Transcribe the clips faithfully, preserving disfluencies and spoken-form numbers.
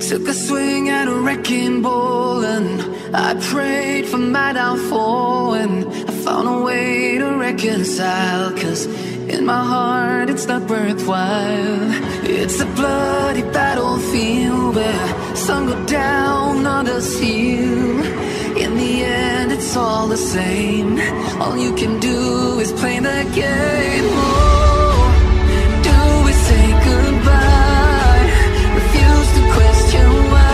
Took a swing at a wrecking ball, and I prayed for my downfall, and I found a way to reconcile, 'cause in my heart it's not worthwhile. It's a bloody battlefield where some go down, others heal. In the end it's all the same, all you can do is play the game. Oh, do we say goodbye? Refuse to question why.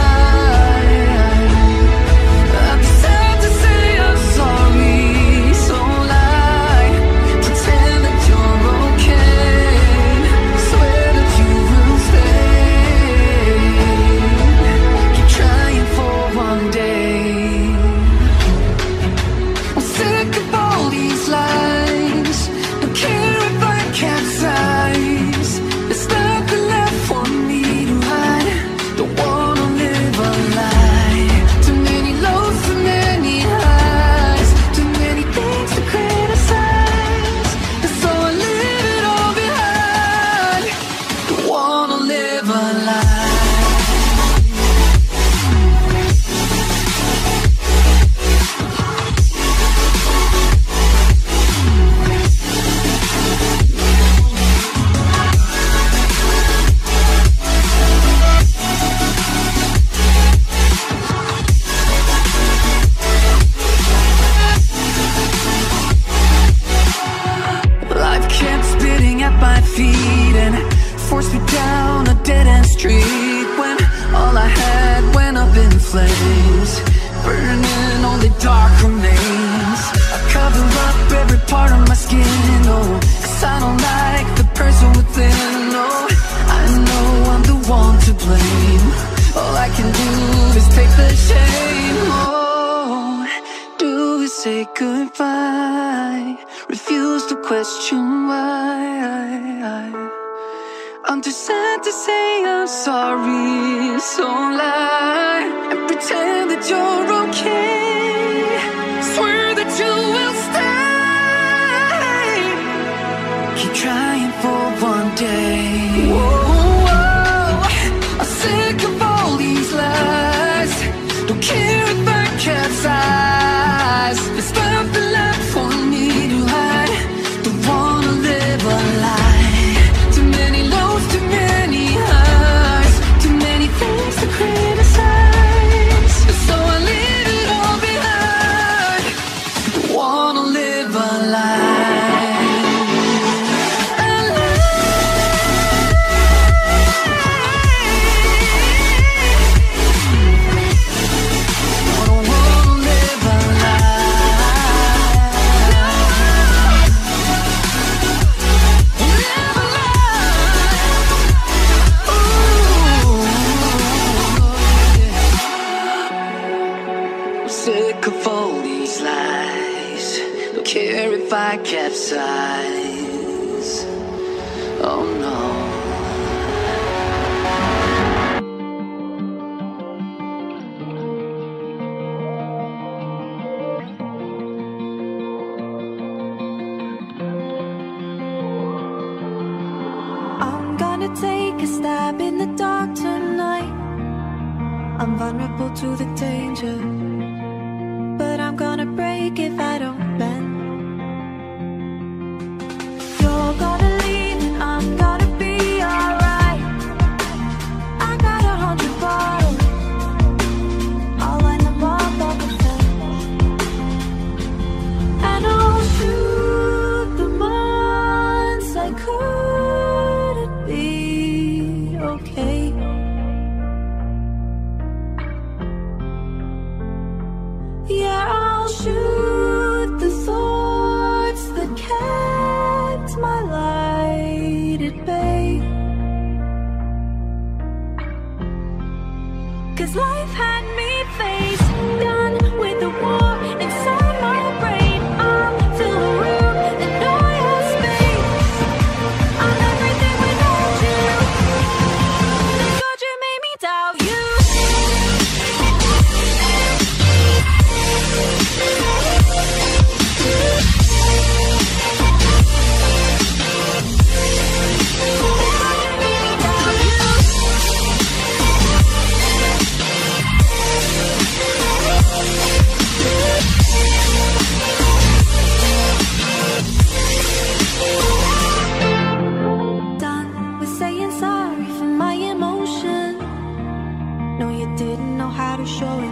show it.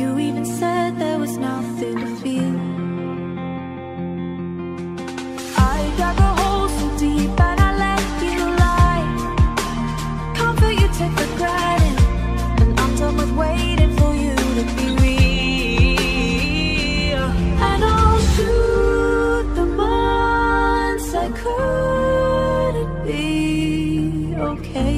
You even said there was nothing to feel. I dug a hole so deep and I let you lie. Comfort you take for granted, and I'm done with waiting for you to be real. And I'll shoot the months I couldn't be okay.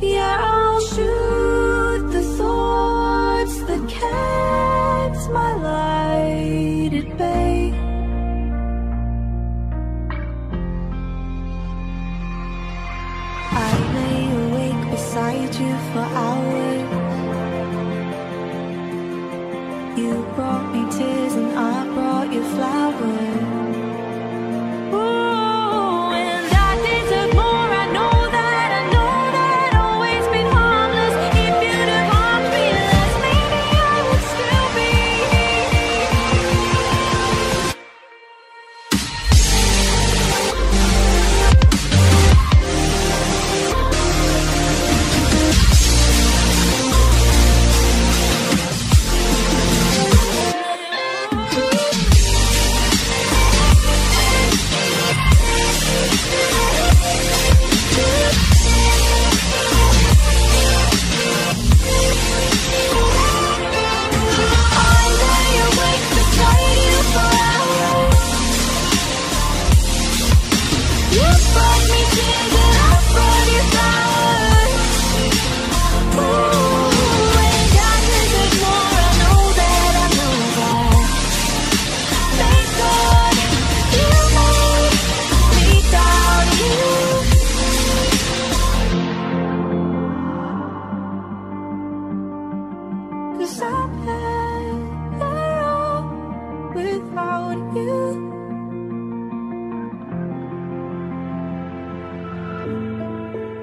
Yeah, I'll shoot the thoughts that kept my light at bay. I lay awake beside you for hours. You brought me tears and I brought you flowers.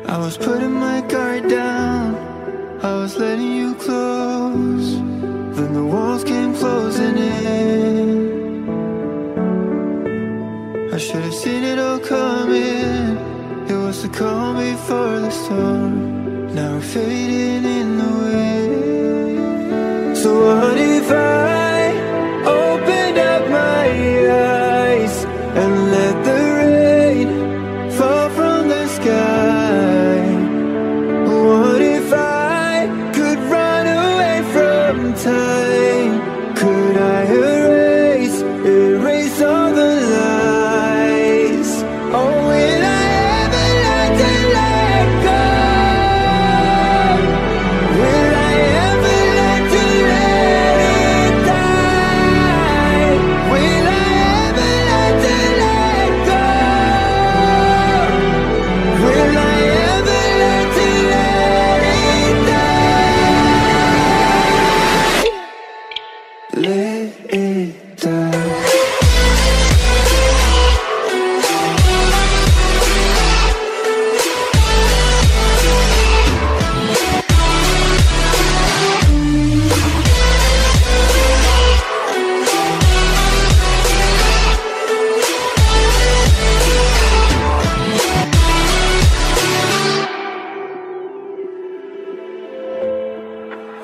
I was putting my guard down, I was letting you close, then the walls came closing in. I should have seen it all coming. It was the calm before the storm. Now we're fading in the wind. So what if I opened up my eyes and let the rain fall from the sky?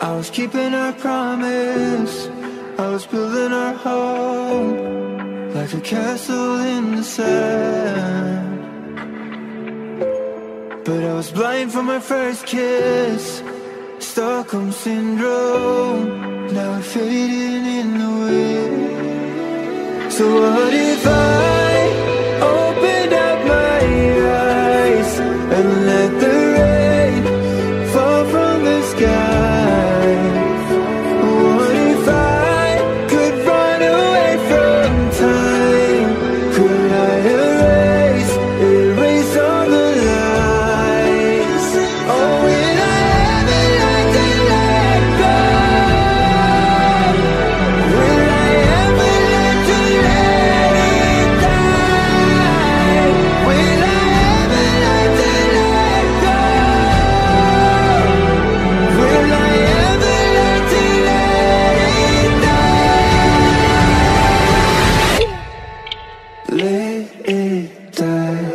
I was keeping our promise, I was building our home, like a castle in the sand. But I was blind from my first kiss, Stockholm Syndrome. Now we're fading in the wind. So what if I opened up my eyes and let the rain fall from the sky? Let it die.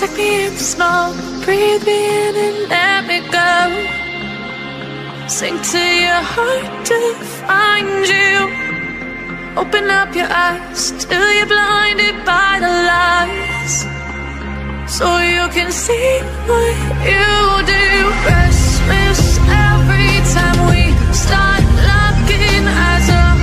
Take me in the smoke, breathe me in and let me go. Sink to your heart to find you. Open up your eyes till you're blinded by the lies, so you can see what you do. Christmas, every time we start looking as a hey.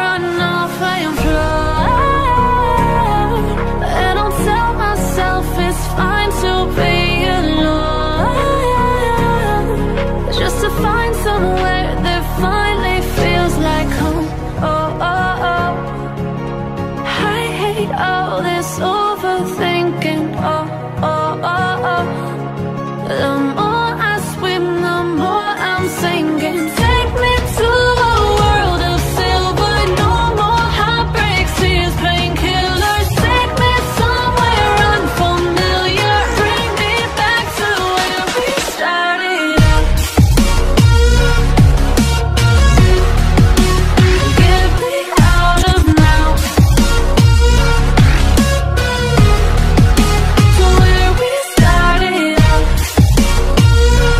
run off and fly, and I'll tell myself it's fine to be alone, just to find somewhere that finally feels like home. Oh, oh, oh, I hate all this overthinking. Oh, oh, oh, oh, the more I swim, the more I'm sinking. Take me to a world of silver, no more heartbreaks, tears, painkillers. Take me somewhere unfamiliar, bring me back to where we started out. Get me out of now, to where we started out. Get me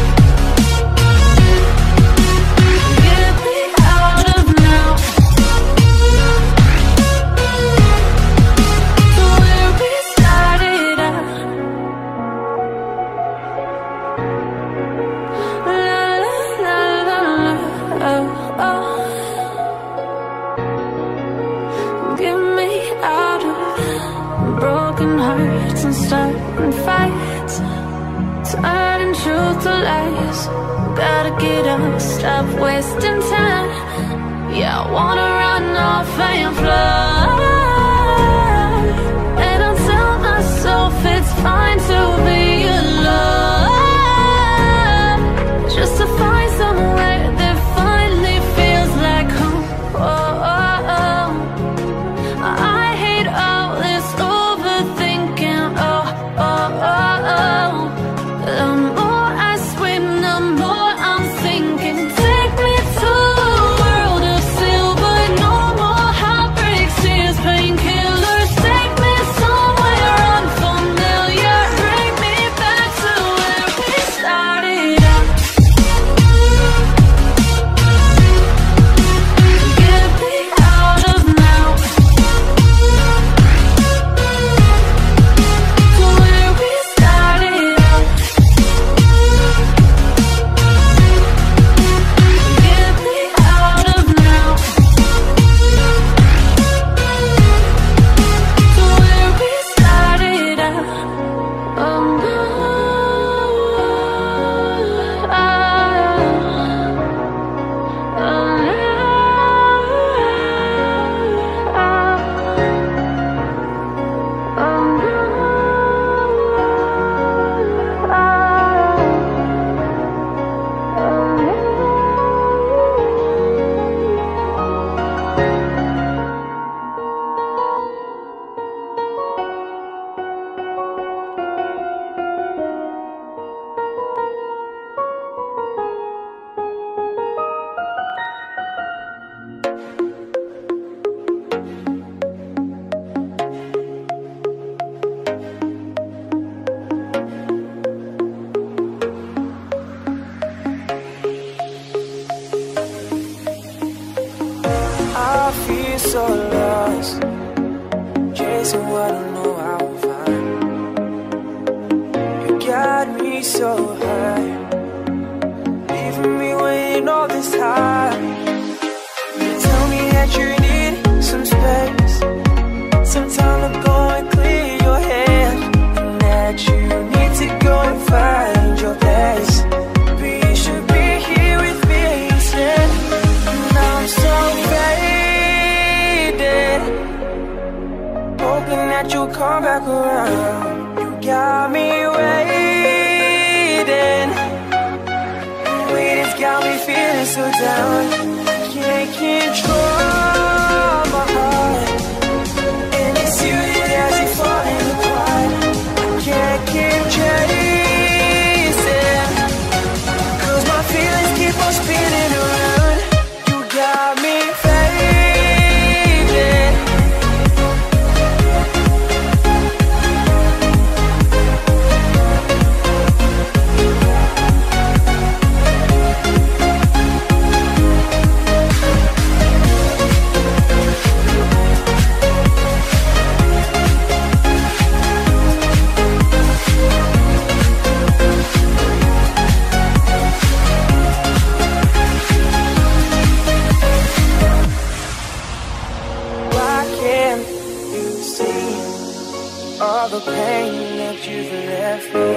out of now, to where we started out. La la la la la, oh, oh. Get me out of broken hearts and starting fights, turning truth to lies. Gotta get up, stop wasting time. Yeah, I wanna run off and fly, and I'll tell myself it's fine to be alone, just to find somewhere that finally feels like home. Oh, oh, oh. I hate all this overthinking. Oh, oh, oh, oh. The more I swim, the more I'm sinking. Take me to a world of silver, no more heartbreaks, tears, painkillers. Take me somewhere unfamiliar, bring me back to where we started out. Get me out of now, to where we started out. Get me out of now, to where we started out. Oh no, so lost, chasing what I know I will find. You got me so high, leaving me waiting all this time. You tell me that you need some space, some time to go and clear your head, and that you need to go and find your place. But you should be here with me instead. And I'm so faded, hoping that you'll come back around. You got me waiting, waiting's got me feeling so down. I can't control my heart, and it's you that has it falling apart. I can't keep chasing, cause my feelings keep on spinning around. You got me fading, the pain that you've left me,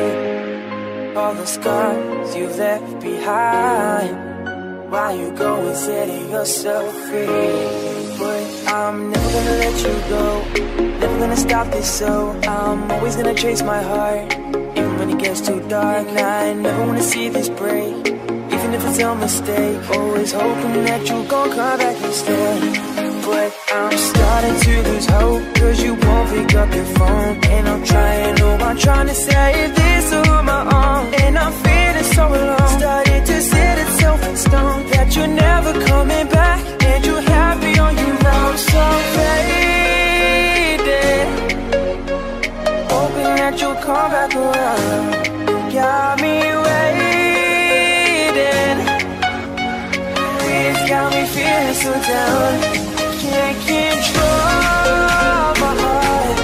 all the scars you've left behind. Why you go and setting yourself free? But I'm never gonna let you go, never gonna stop this, so I'm always gonna chase my heart. Even when it gets too dark, and I never wanna see this break. Even if it's your mistake, always hoping that you gon' come back instead. But I'm starting to lose hope, cause you won't pick up your phone. And I'm trying, oh I'm trying to save this on my own. And I'm feeling so alone, started to set itself in stone that you're never coming back, and you're happy on your own. I'm so faded, hoping that you'll come back around. Got me waiting, it's got me feeling so down. Can't control my heart,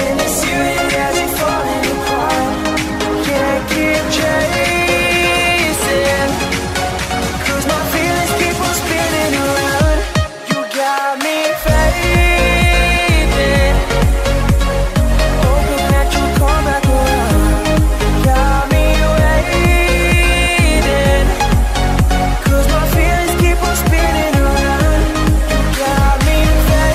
and it's you that has me falling apart. Can't keep chasing, cause my feelings keep on spinning around. You got me faded, hoping that you'll come back around. Got me waiting, cause my feelings keep on spinning around. Got me faded.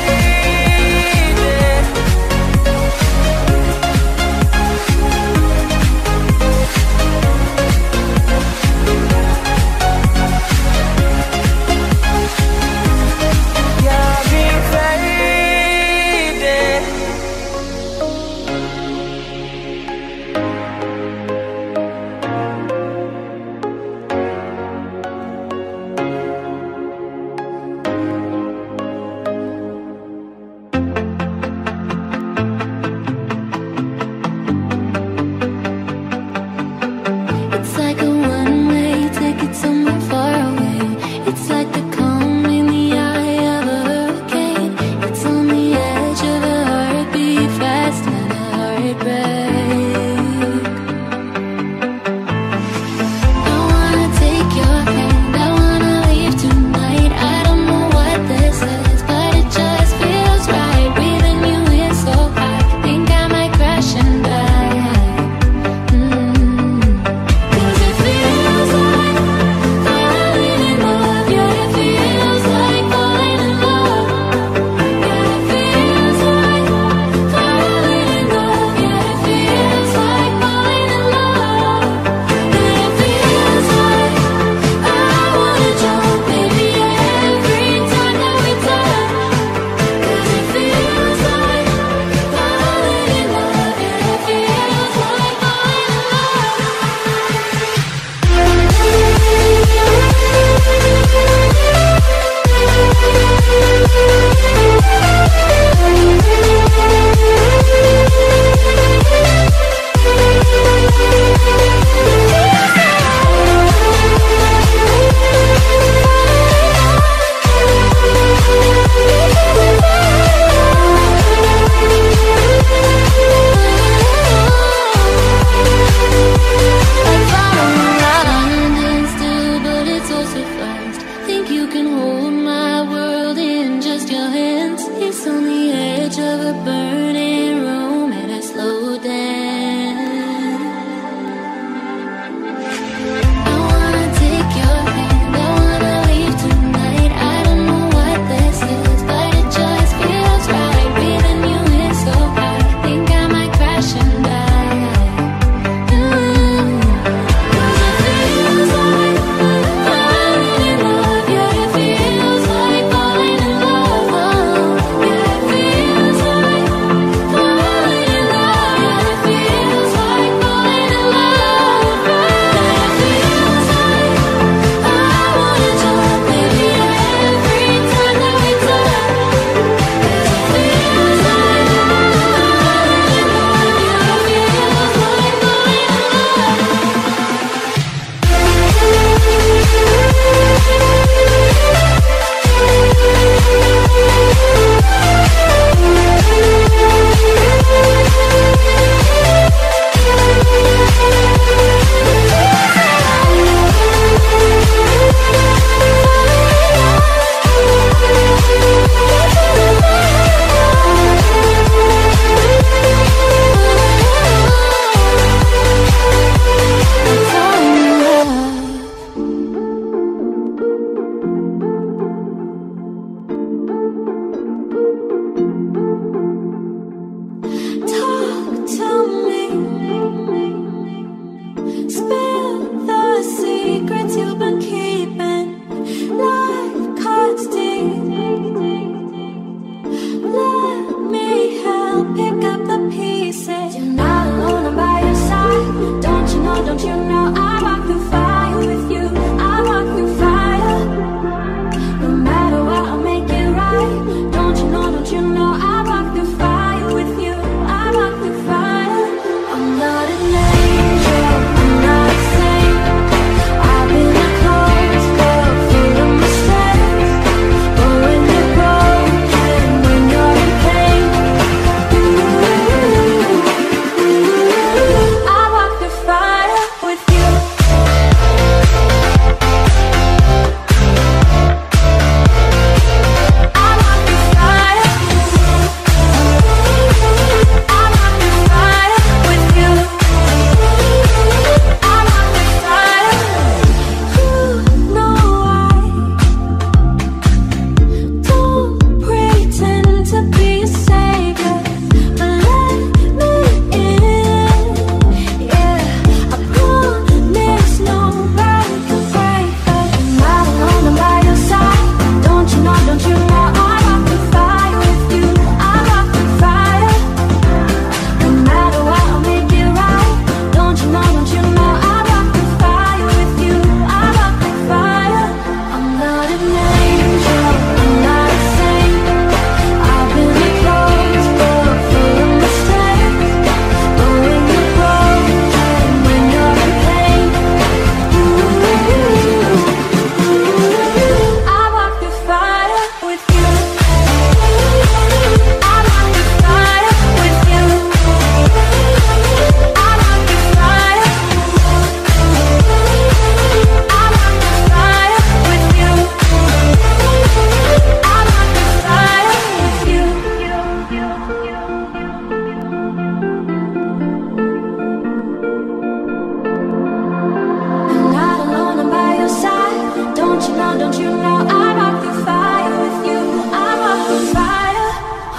know, don't you know I rock the fire with you, I rock the fire.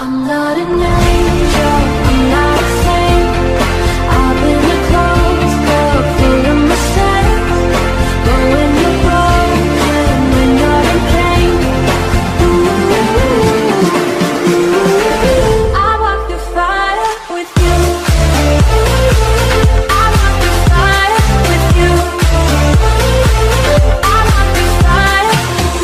I'm not an angel, I'm not a saint. I've been a close girl, full of mistakes. But when you're broken, when you're in pain, ooh, I rock the fire with you. I rock the fire with you. I rock the fire with you.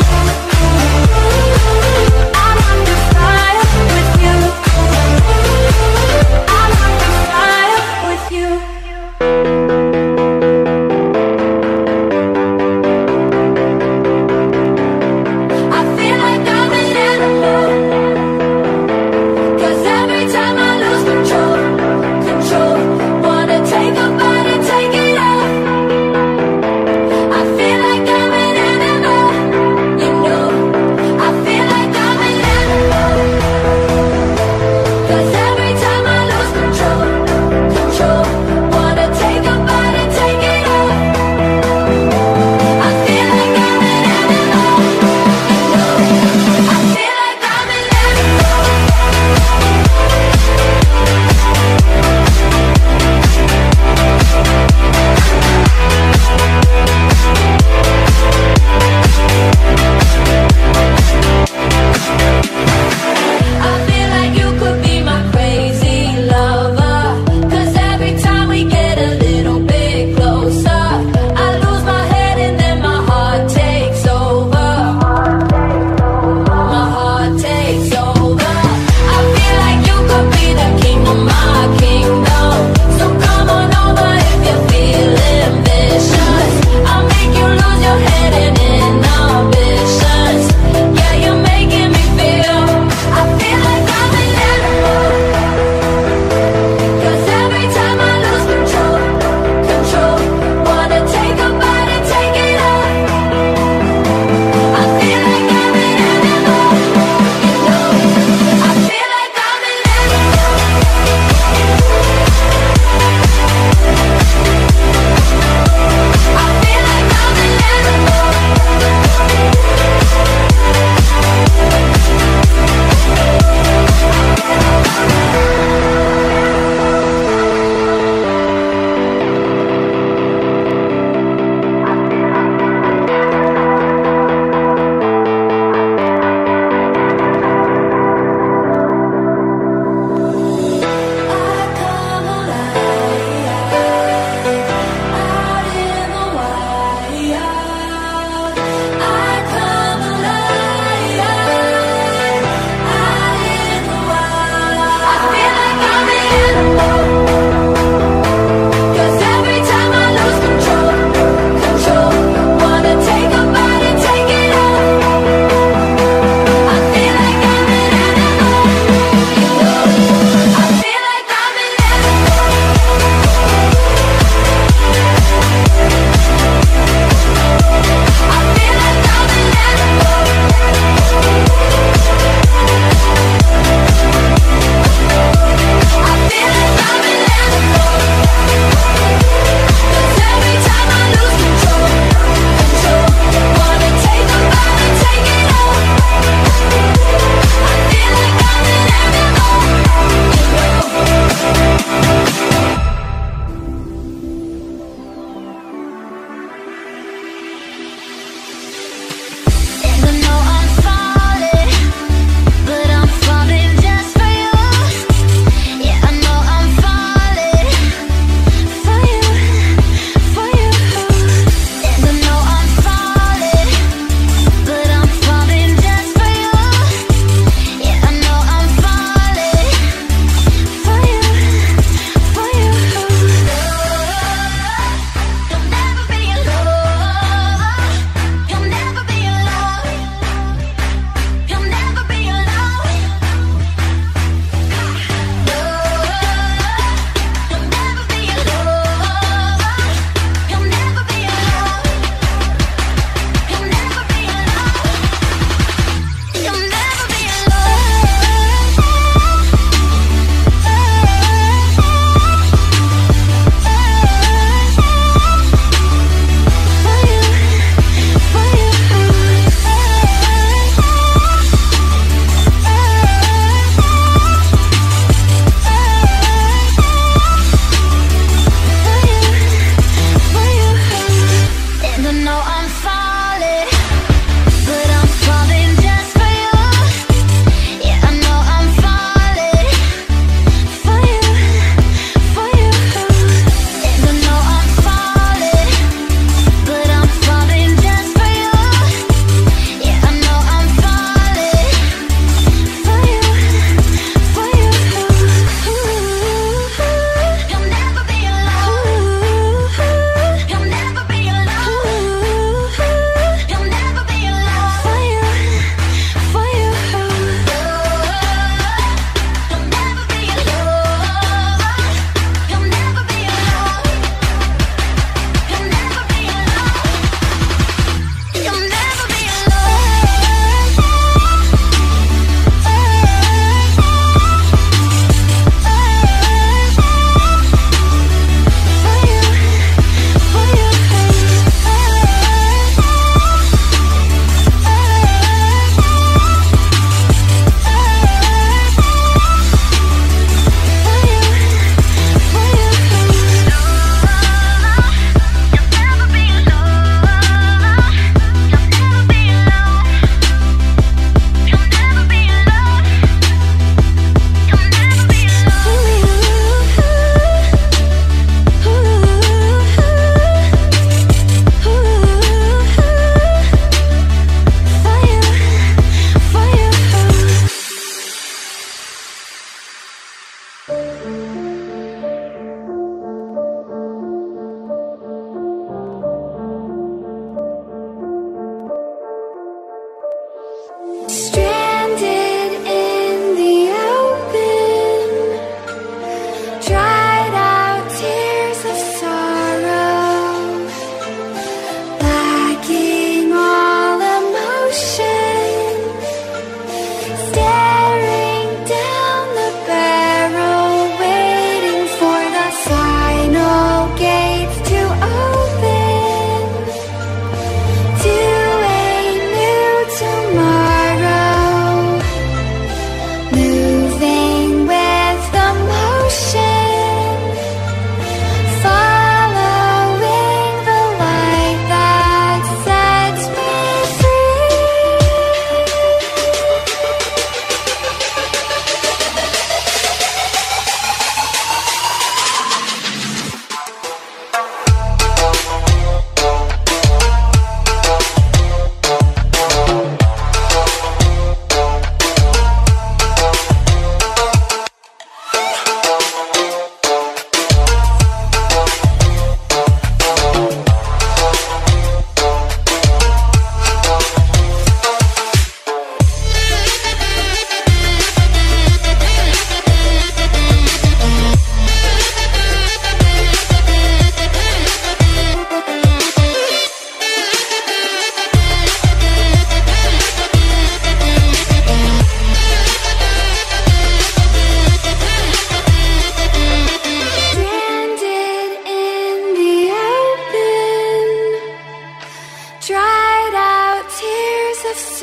Let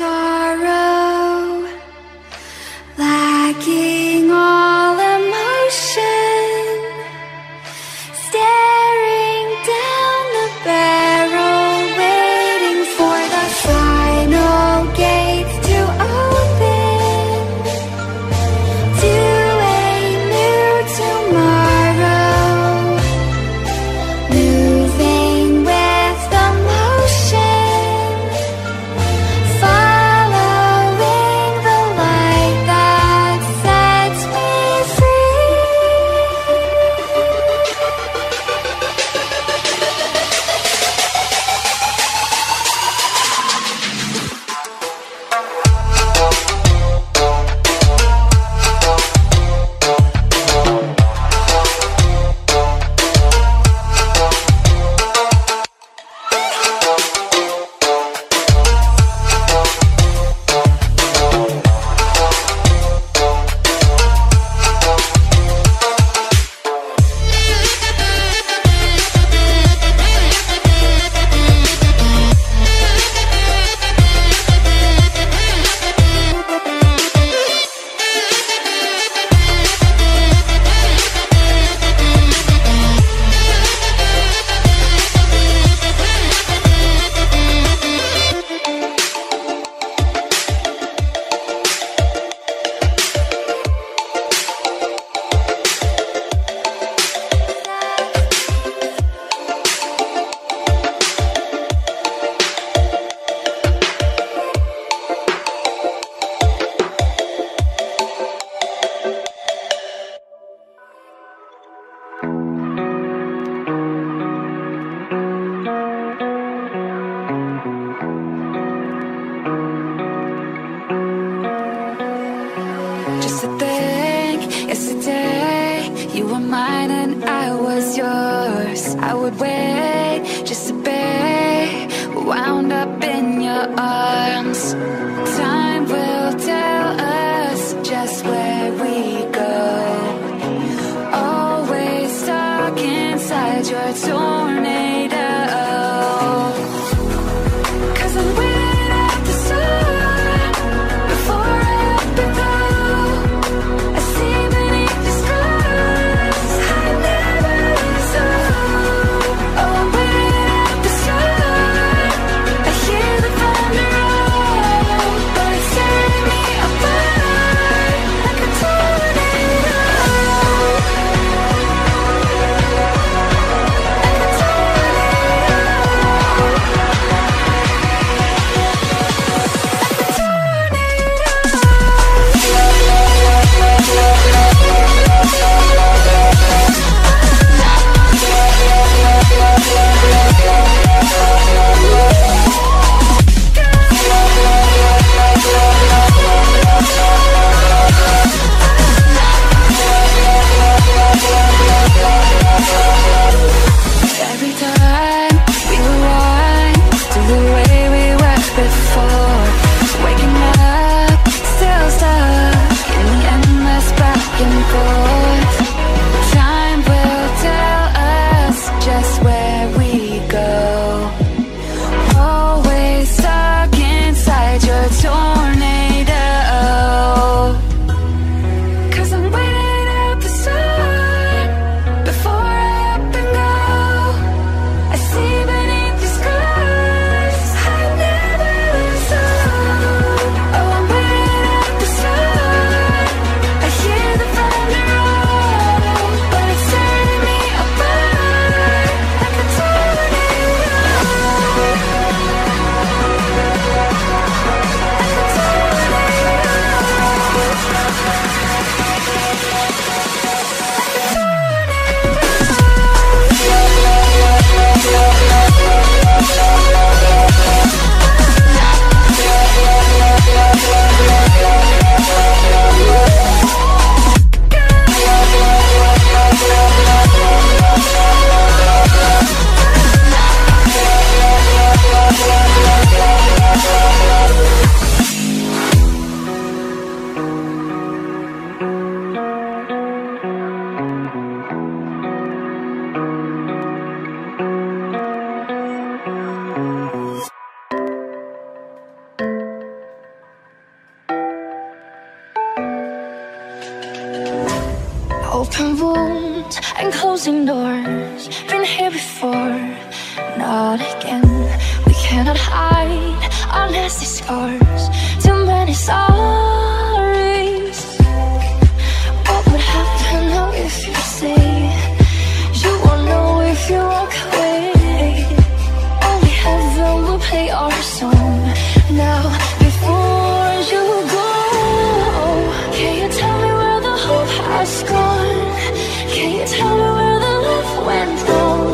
open wounds and closing doors. Been here before, not again. We cannot hide our nasty scars. Too many sorries. What would happen now if you say you won't know if you walk away? Only heaven will play our song now before you go. Can you tell me where the hope has gone? Can you tell me where the love went wrong?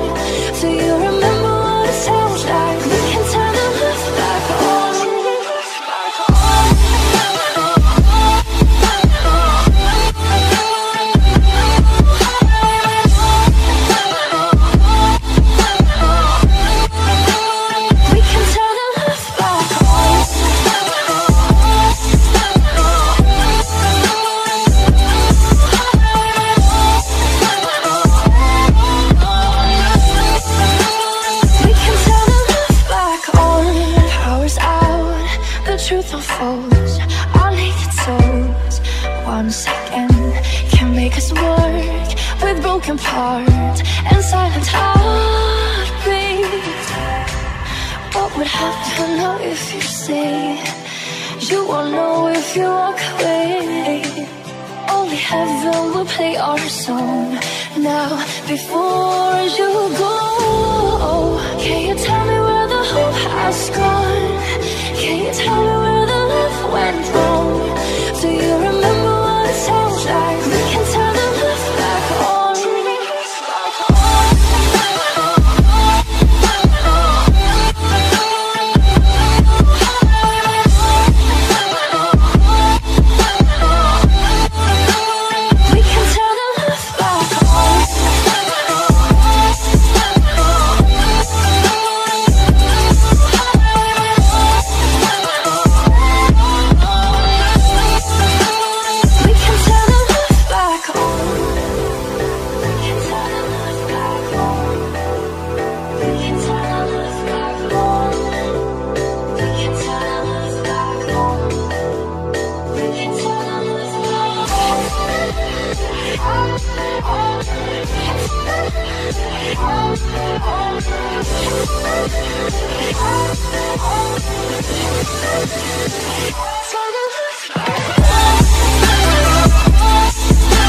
Do you remember what it sounds like? We can turn the love back on. We can turn the love back on. We can turn the love back on. Power's out, the truth unfolds. Our naked souls, once again, can make us work with broken parts and silent heartbeats. What would happen now if you say you won't know if you walk away? Only heaven will play our song now before you go. Can you tell me where the hope has gone? Can you tell me where the love went wrong? Do you remember what it sounds like? We can turn the love back on. We can turn the love back on. We can turn the love back on. We can turn the love back on. We can turn the love back on. We can turn the love back on. We can turn the love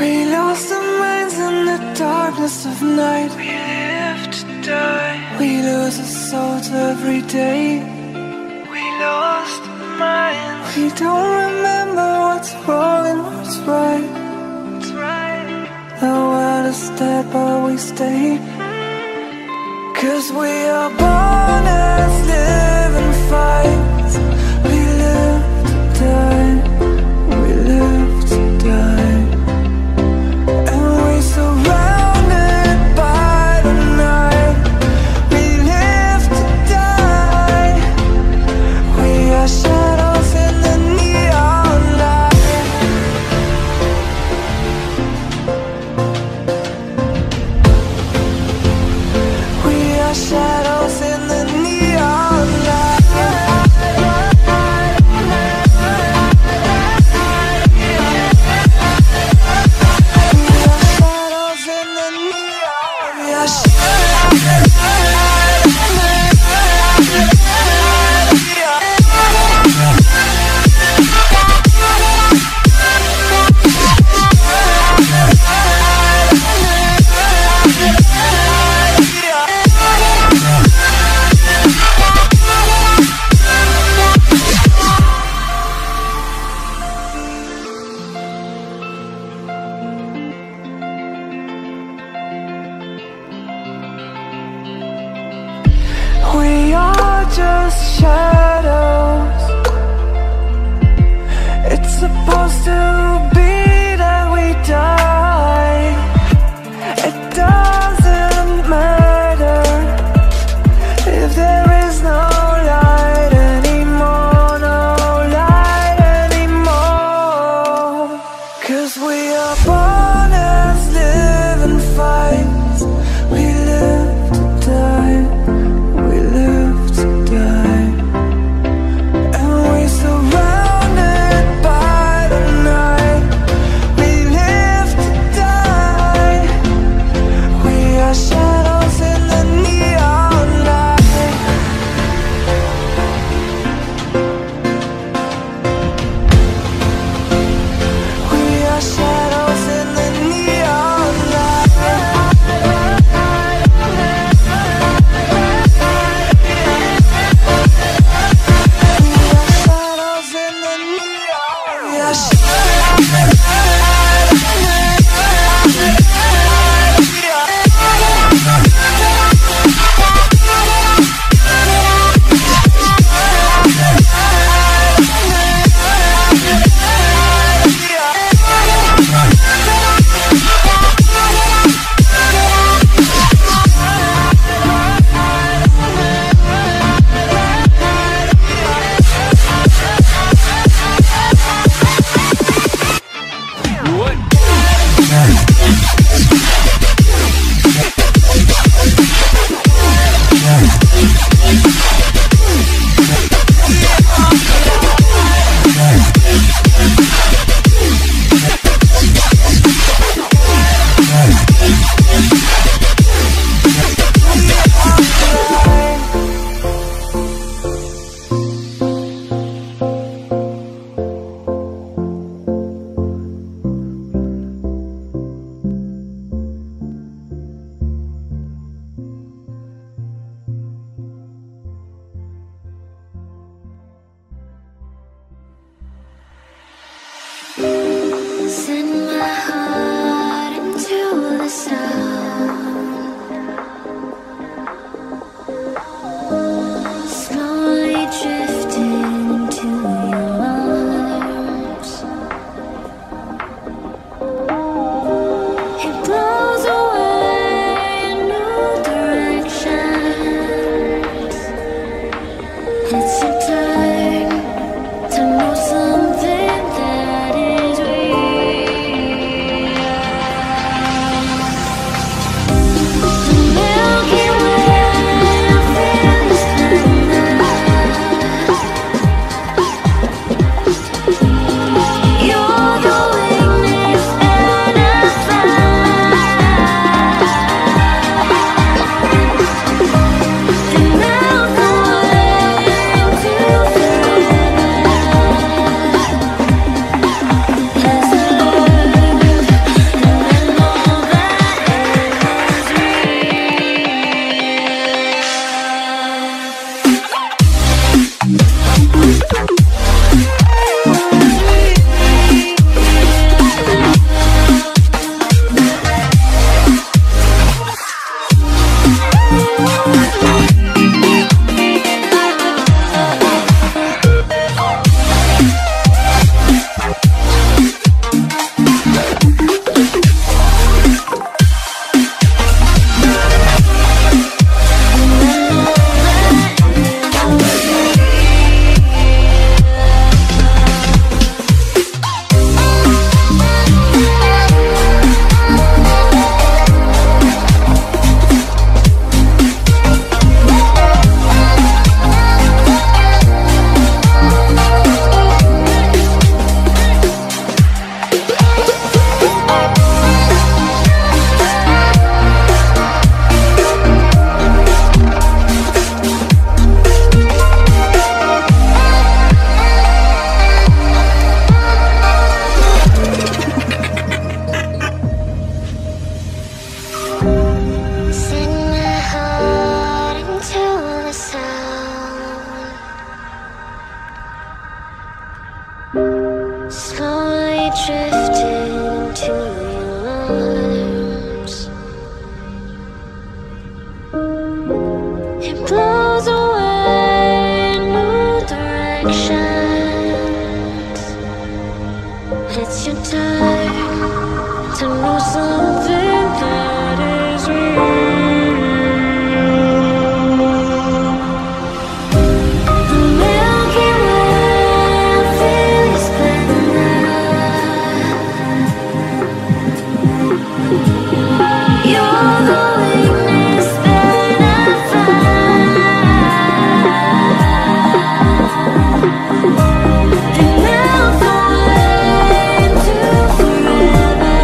We lost our minds in the darkness of night. We live to die. We lose our souls every day. We lost our minds. We don't remember what's wrong and what's right. What's right. The world is dead, but we stay. Cause we are born as live and fight. We live to die. We live to die. Shadows in the neon light. just shadows. It's supposed to be that we die. It doesn't matter if there is no light anymore, no light anymore. 'Cause we are born as living fights. We live to die. Send my heart into the sound, slowly drifting into your arms. It blows away in new directions. It's your time to know something that is real. Thank you. directions. It's your time to know something that is real. The Milky Way fills the night. You're the weakness that I find. Now fly into forever.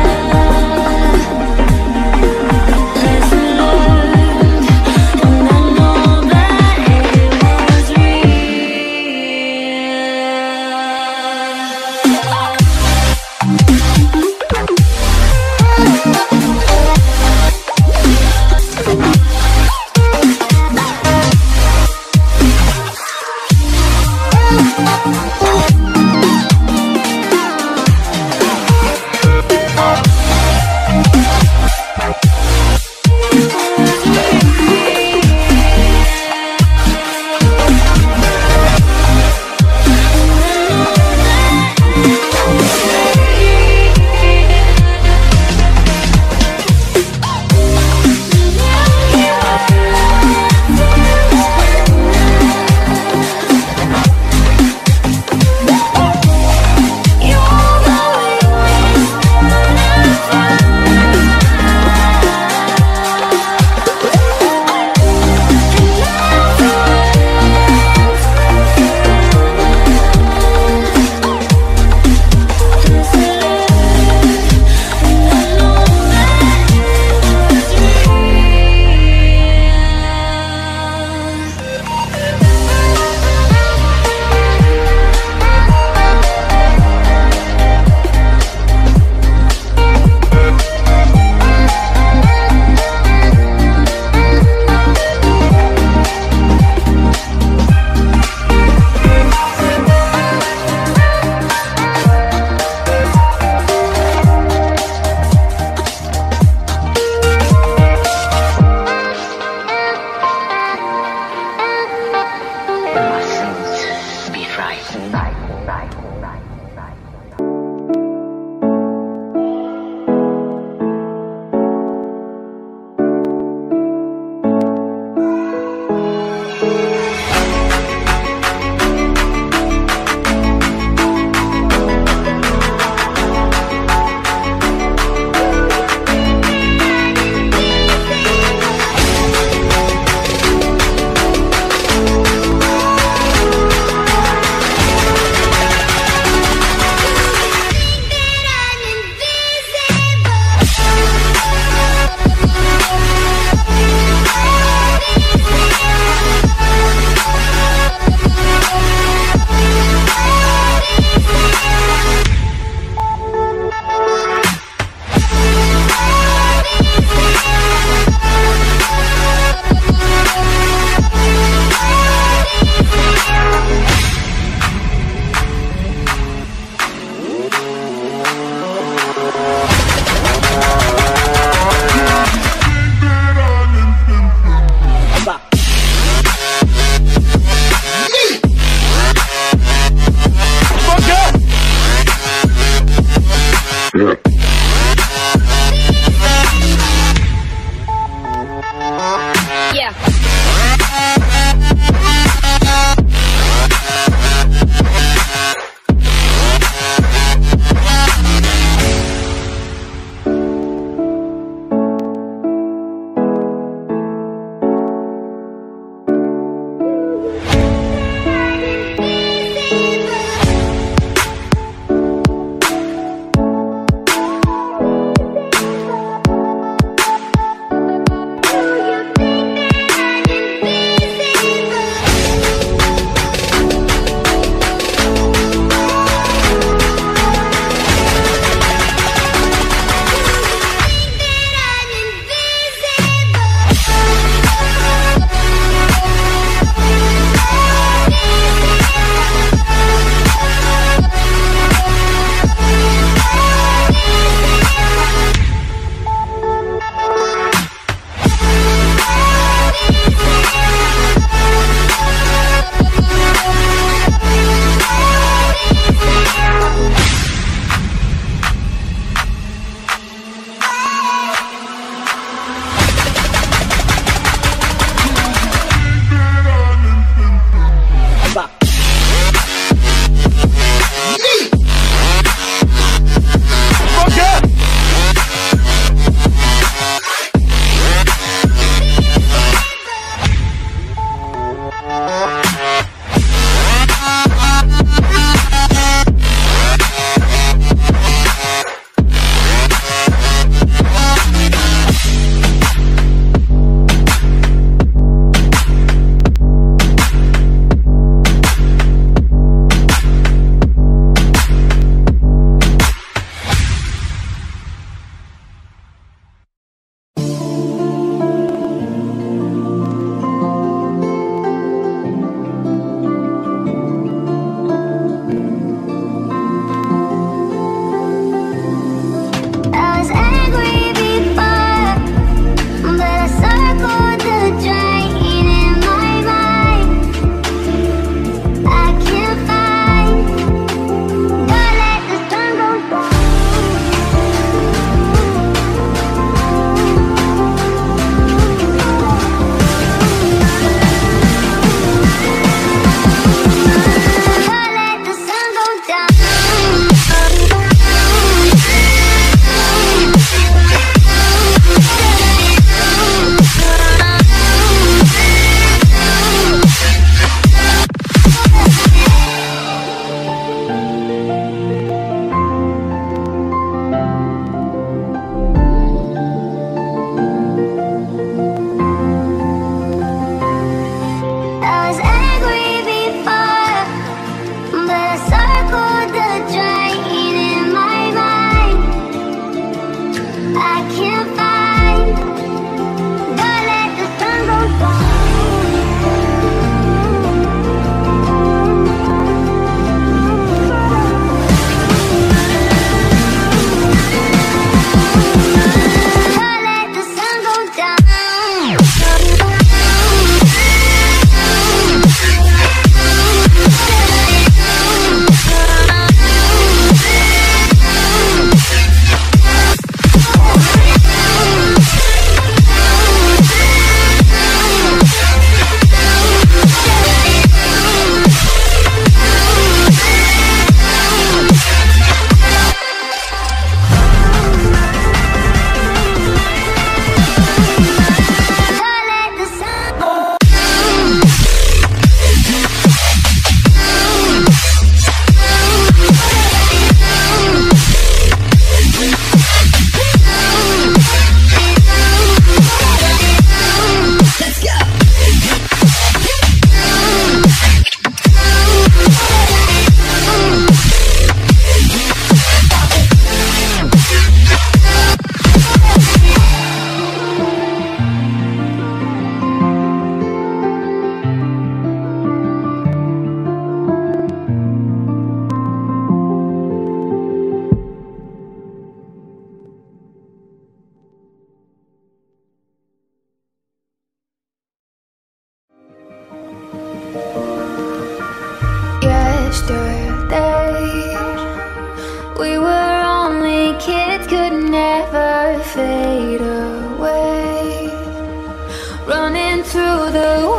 that we were only kids could never fade away, running through the